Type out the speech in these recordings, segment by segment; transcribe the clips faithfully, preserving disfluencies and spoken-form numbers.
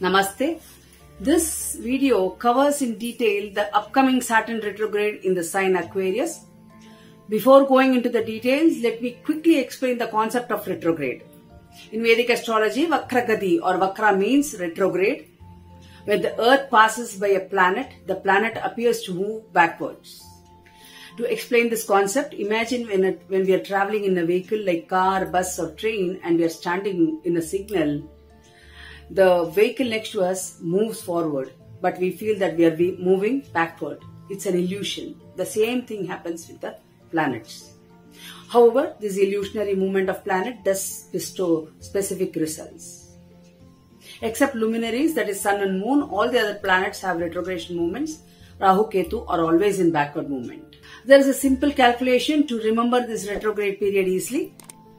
Namaste. This video covers in detail the upcoming Saturn retrograde in the sign Aquarius. Before going into the details, let me quickly explain the concept of retrograde. In Vedic astrology, Vakra Gati or Vakra means retrograde. When the earth passes by a planet, the planet appears to move backwards. To explain this concept, imagine when, it, when we are traveling in a vehicle like car, bus or train and we are standing in a signal, the vehicle next to us moves forward, but we feel that we are moving backward. It's an illusion. The same thing happens with the planets. However, this illusionary movement of planet does bestow specific results. Except luminaries, that is sun and moon, all the other planets have retrogression movements. Rahu, Ketu are always in backward movement. There is a simple calculation to remember this retrograde period easily.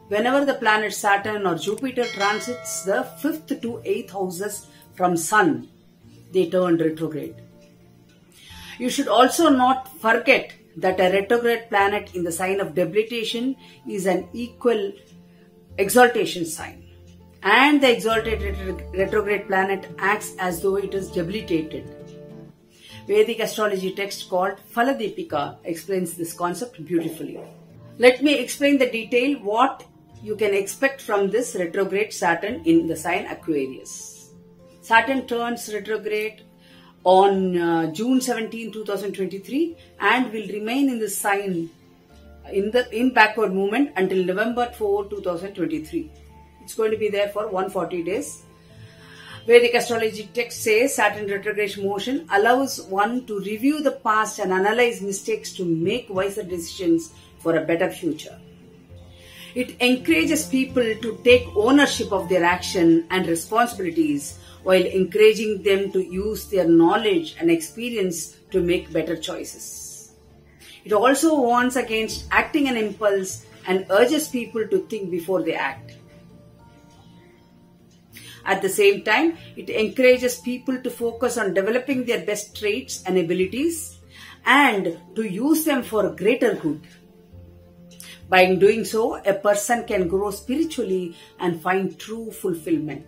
Whenever the planet Saturn or Jupiter transits the fifth to eighth houses from sun, they turn retrograde. You should also not forget that a retrograde planet in the sign of debilitation is an equal exaltation sign. And the exalted retrograde planet acts as though it is debilitated. Vedic astrology text called Faladipika explains this concept beautifully. Let me explain the detail what you can expect from this retrograde Saturn in the sign Aquarius. Saturn turns retrograde on uh, June seventeenth two thousand twenty-three and will remain in this sign in the in backward movement until November fourth two thousand twenty-three. It's going to be there for one hundred forty days. Vedic astrology text says Saturn retrograde motion allows one to review the past and analyze mistakes to make wiser decisions for a better future. It encourages people to take ownership of their action and responsibilities while encouraging them to use their knowledge and experience to make better choices. It also warns against acting on impulse and urges people to think before they act. At the same time, it encourages people to focus on developing their best traits and abilities and to use them for greater good. By doing so, a person can grow spiritually and find true fulfillment.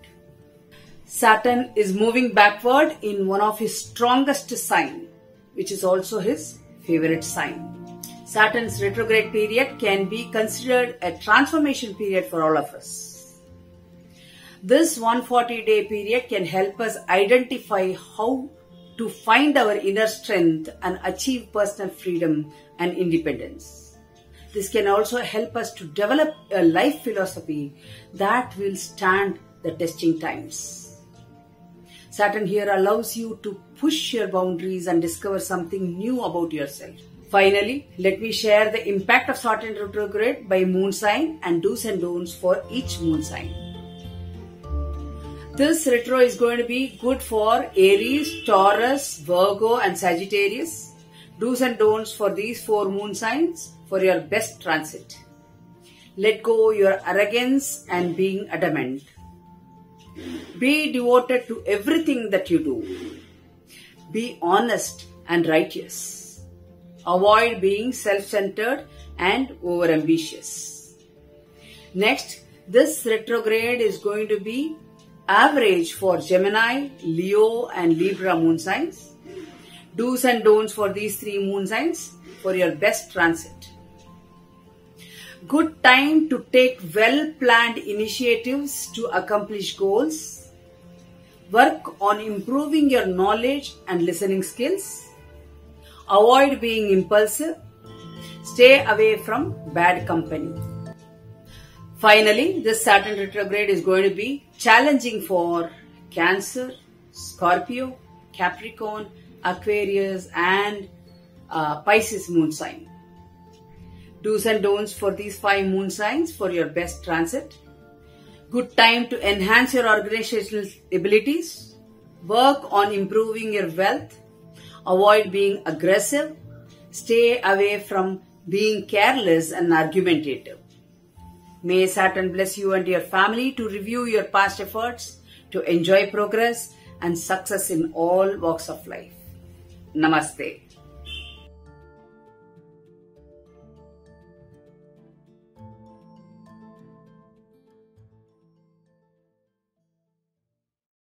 Saturn is moving backward in one of his strongest signs, which is also his favorite sign. Saturn's retrograde period can be considered a transformation period for all of us. This one hundred forty day period can help us identify how to find our inner strength and achieve personal freedom and independence. This can also help us to develop a life philosophy that will stand the testing times. Saturn here allows you to push your boundaries and discover something new about yourself. Finally, let me share the impact of Saturn retrograde by moon sign and do's and don'ts for each moon sign. This retro is going to be good for Aries, Taurus, Virgo and Sagittarius. Do's and don'ts for these four moon signs for your best transit. Let go your arrogance and being adamant. Be devoted to everything that you do. Be honest and righteous. Avoid being self-centered and overambitious. Next, this retrograde is going to be average for Gemini, Leo and Libra moon signs. Do's and don'ts for these three moon signs for your best transit. Good time to take well-planned initiatives to accomplish goals. Work on improving your knowledge and listening skills. Avoid being impulsive. Stay away from bad company. Finally, this Saturn retrograde is going to be challenging for Cancer, Scorpio, Capricorn, Aquarius and uh, Pisces moon sign. Do's and don'ts for these five moon signs for your best transit. Good time to enhance your organizational abilities. Work on improving your wealth. Avoid being aggressive. Stay away from being careless and argumentative. May Saturn bless you and your family to review your past efforts, to enjoy progress and success in all walks of life. Namaste.